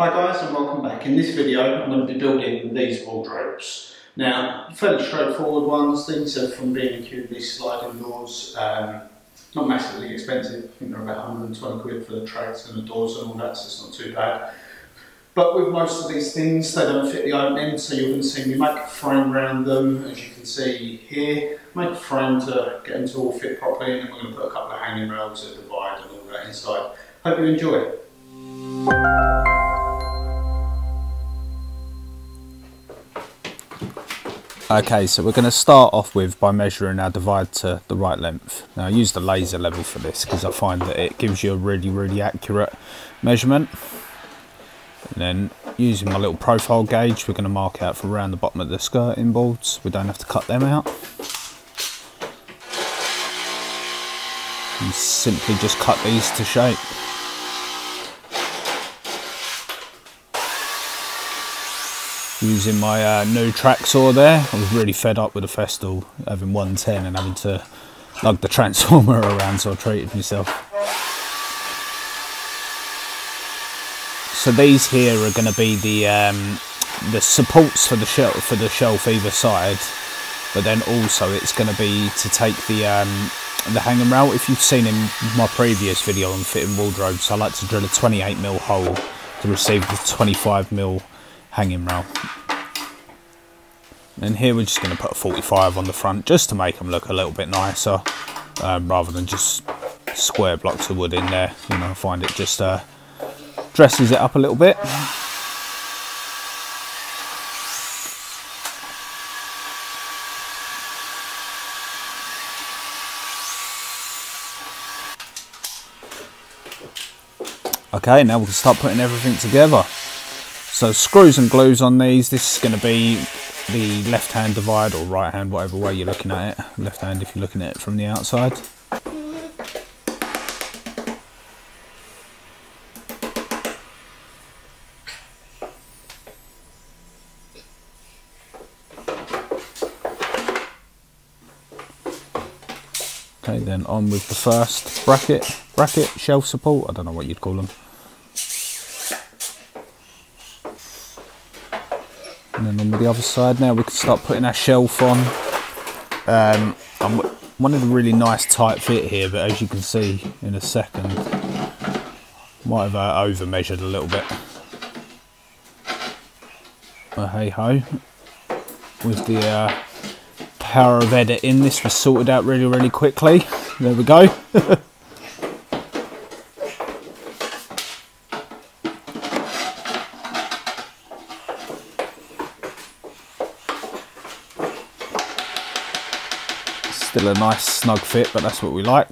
Hi guys and welcome back. In this video I'm going to be building these wardrobes. Now, fairly straightforward ones. These are from B&Q, these sliding doors. Not massively expensive. I think they're about 120 quid for the trays and the doors and all that, so it's not too bad. But with most of these things, they don't fit the opening, so you're going to see me make a frame around them, as you can see here. Make a frame to get them to all fit properly, and then we're going to put a couple of hanging rails that divide and all that inside. Hope you enjoy. Okay, so we're going to start off with by measuring our divide to the right length. Now I use the laser level for this because I find that it gives you a really accurate measurement. And then using my little profile gauge, we're going to mark out from around the bottom of the skirting boards. We don't have to cut them out. You simply just cut these to shape. Using my new track saw there, I was really fed up with the Festool having 110 and having to lug the transformer around, so I treated myself. So these here are going to be the supports for the shelf either side, but then also it's going to be to take the hanging rail. If you've seen in my previous video on fitting wardrobes, I like to drill a 28mm hole to receive the 25mm hanging rail. And here we're just going to put a 45 on the front just to make them look a little bit nicer, rather than just square blocks of wood in there. You know, I find it just dresses it up a little bit. Okay, now we can start putting everything together. So screws and glues on these. This is going to be the left hand divide, or right hand, whatever way you're looking at it. Left hand if you're looking at it from the outside. Okay, then on with the first bracket, shelf support, I don't know what you'd call them. And then on with the other side, now we can start putting our shelf on. I wanted a really nice tight fit here, but as you can see in a second, might have over measured a little bit. But hey ho, with the power of editing, this was sorted out really quickly. There we go. Still a nice snug fit, but that's what we like.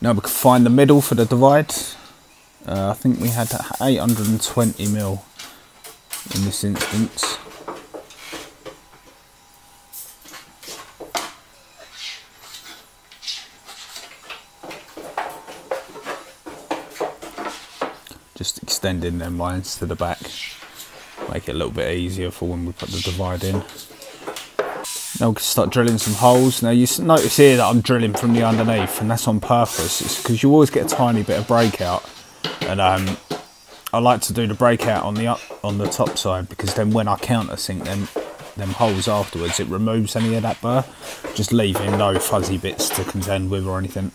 Now we can find the middle for the divide. I think we had 820mm in this instance. Just extending them lines to the back, make it a little bit easier for when we put the divide in. Now we can start drilling some holes. Now you notice here that I'm drilling from the underneath, and that's on purpose. It's because you always get a tiny bit of breakout, and I like to do the breakout on the top side, because then when I countersink them holes afterwards, it removes any of that burr, just leaving no fuzzy bits to contend with or anything.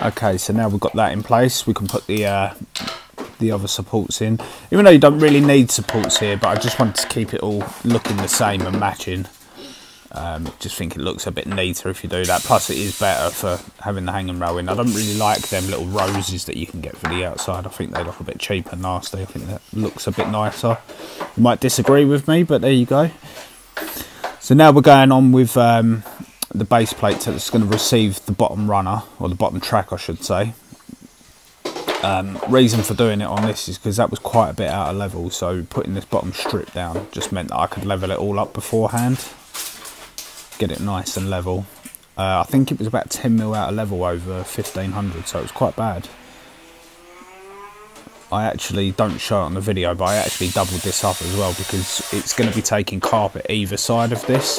Okay, so now we've got that in place, we can put the other supports in. Even though you don't really need supports here, but I just wanted to keep it all looking the same and matching. Just think it looks a bit neater if you do that. Plus it is better for having the hanging rail in. I don't really like them little roses that you can get for the outside. I think they look a bit cheap and nasty. I think that looks a bit nicer. You might disagree with me, but there you go. So now we're going on with the base plate that's going to receive the bottom runner, or the bottom track I should say. Reason for doing it on this is because that was quite a bit out of level, so putting this bottom strip down just meant that I could level it all up beforehand, get it nice and level. I think it was about 10 mil out of level over 1500, so it was quite bad. I actually don't show it on the video, but I actually doubled this up as well because it's going to be taking carpet either side of this,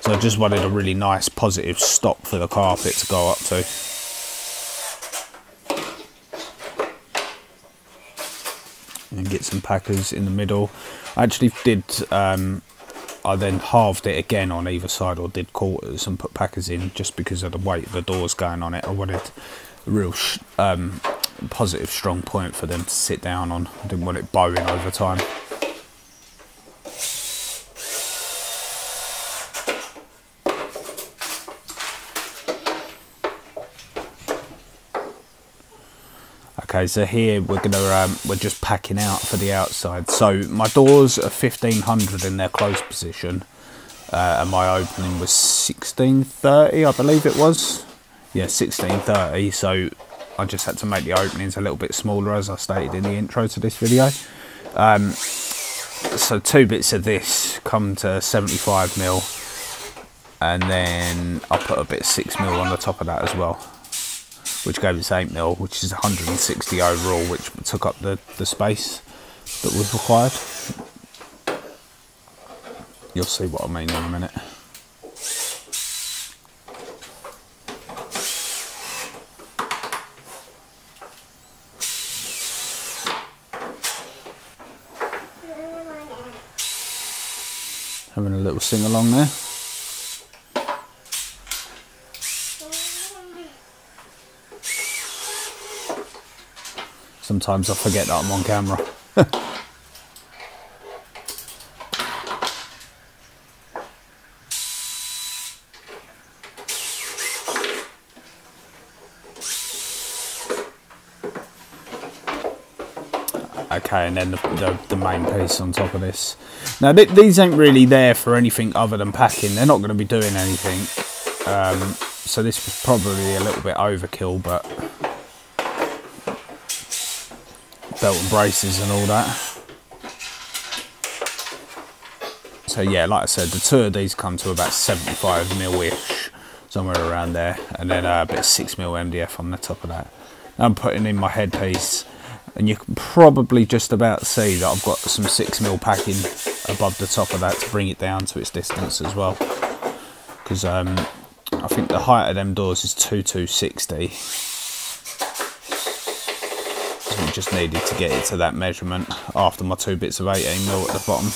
so I just wanted a really nice positive stop for the carpet to go up to. And get some packers in the middle. I actually did, I then halved it again on either side, or did quarters and put packers in, just because of the weight of the doors going on it. I wanted a real positive strong point for them to sit down on. I didn't want it bowing over time. Okay, so here we're gonna we're just packing out for the outside. So my doors are 1500 in their closed position, and my opening was 1630, I believe it was. Yeah, 1630. So I just had to make the openings a little bit smaller, as I stated in the intro to this video. So two bits of this come to 75 mil, and then I put a bit 6 mil on the top of that as well, which gave us 8 mil, which is 160 overall, which took up the space that was required. You'll see what I mean in a minute. Having a little sing along there. Sometimes I forget that I'm on camera. Okay, and then the main piece on top of this. Now these ain't really there for anything other than packing. They're not going to be doing anything. So this was probably a little bit overkill, but belt and braces and all that. So yeah, like I said, the two of these come to about 75 mil-ish, somewhere around there, and then a bit of 6 mil MDF on the top of that. Now I'm putting in my headpiece, and you can probably just about see that I've got some 6 mil packing above the top of that to bring it down to its distance as well, because I think the height of them doors is 2260. We just needed to get it to that measurement after my two bits of 18 mil at the bottom.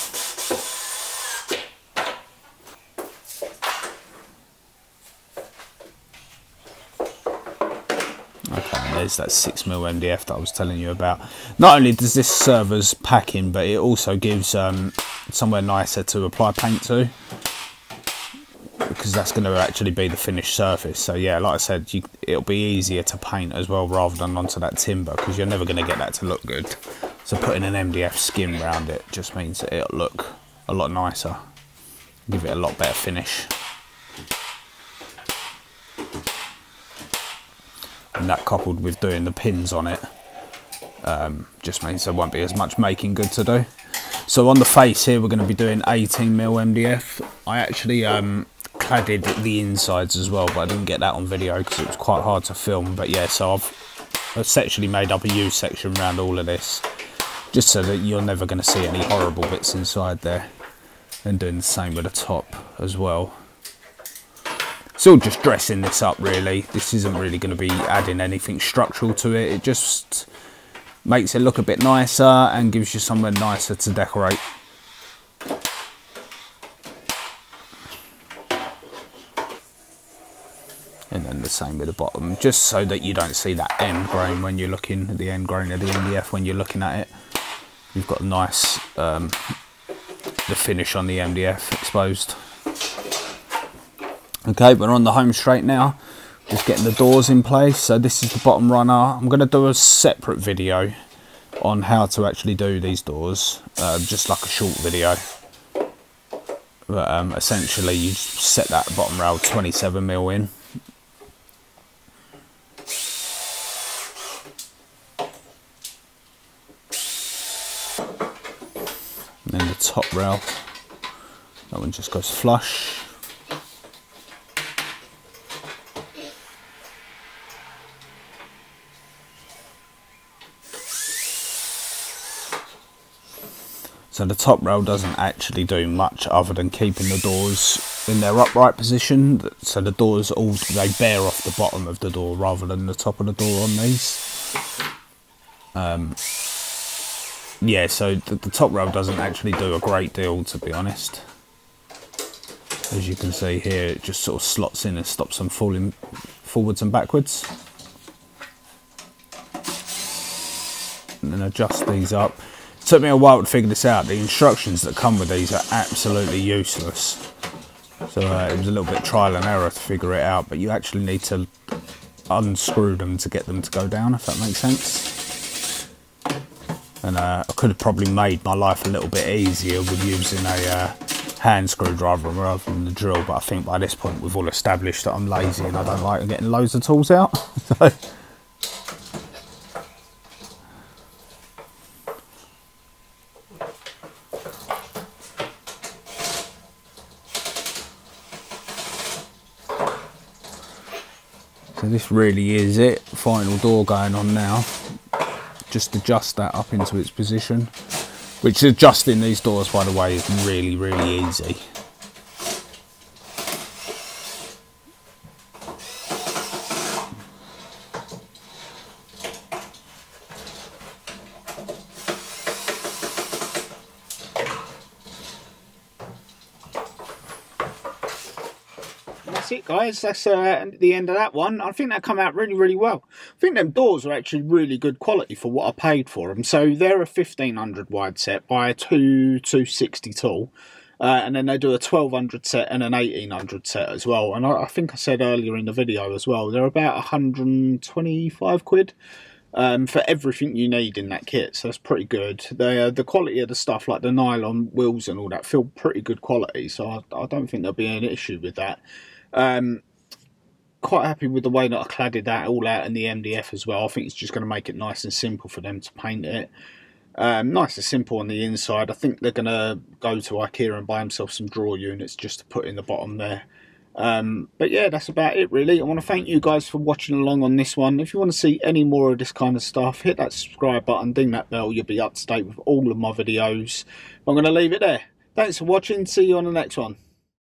Okay, and there's that 6 mil MDF that I was telling you about. Not only does this serve as packing, but it also gives somewhere nicer to apply paint to, because that's going to actually be the finished surface. So yeah, like I said, it'll be easier to paint as well, rather than onto that timber, because you're never going to get that to look good. So putting an MDF skin around it just means that it'll look a lot nicer, give it a lot better finish. And that, coupled with doing the pins on it, just means there won't be as much making good to do. So on the face here, we're going to be doing 18 mil MDF. I actually cladded the insides as well, but I didn't get that on video because it was quite hard to film. But yeah, so I've essentially made up a U section around all of this, just so that you're never going to see any horrible bits inside there. And doing the same with the top as well. It's all just dressing this up, really. This isn't really going to be adding anything structural to it. It just makes it look a bit nicer and gives you somewhere nicer to decorate. And then the same with the bottom, just so that you don't see that end grain when you're looking at the end grain of the MDF. When you're looking at it, you've got a nice the finish on the MDF exposed. Okay, we're on the home straight now, just getting the doors in place. So this is the bottom runner. I'm going to do a separate video on how to actually do these doors, just like a short video. But essentially, you set that bottom rail 27 mil in. And then the top rail, that one just goes flush. So the top rail doesn't actually do much other than keeping the doors in their upright position. So the doors, they bear off the bottom of the door rather than the top of the door on these. Yeah, so the top rail doesn't actually do a great deal, to be honest. As you can see here, it just sort of slots in and stops them falling forwards and backwards. And then adjust these up. It took me a while to figure this out. The instructions that come with these are absolutely useless. So it was a little bit trial and error to figure it out, but you actually need to unscrew them to get them to go down, if that makes sense. And I could have probably made my life a little bit easier with using a hand screwdriver rather than the drill, but I think by this point we've all established that I'm lazy and I don't like getting loads of tools out. So this really is it, final door going on now. Just adjust that up into its position, which adjusting these doors, by the way, is really easy. It guys, that's the end of that one. I think that come out really well. I think them doors are actually really good quality for what I paid for them. So they're a 1500 wide set by a 260 tall, and then they do a 1200 set and an 1800 set as well. And I think I said earlier in the video as well, they're about 125 quid for everything you need in that kit. So that's pretty good. The quality of the stuff, like the nylon wheels and all that, feel pretty good quality, so I don't think there'll be an issue with that. Quite happy with the way that I cladded that all out and the MDF as well. I think it's just going to make it nice and simple for them to paint it. Nice and simple on the inside. I think they're going to go to IKEA and buy themselves some drawer units just to put in the bottom there. But yeah, that's about it really. I want to thank you guys for watching along on this one. If you want to see any more of this kind of stuff, hit that subscribe button, ding that bell, you'll be up to date with all of my videos. I'm going to leave it there. Thanks for watching, see you on the next one.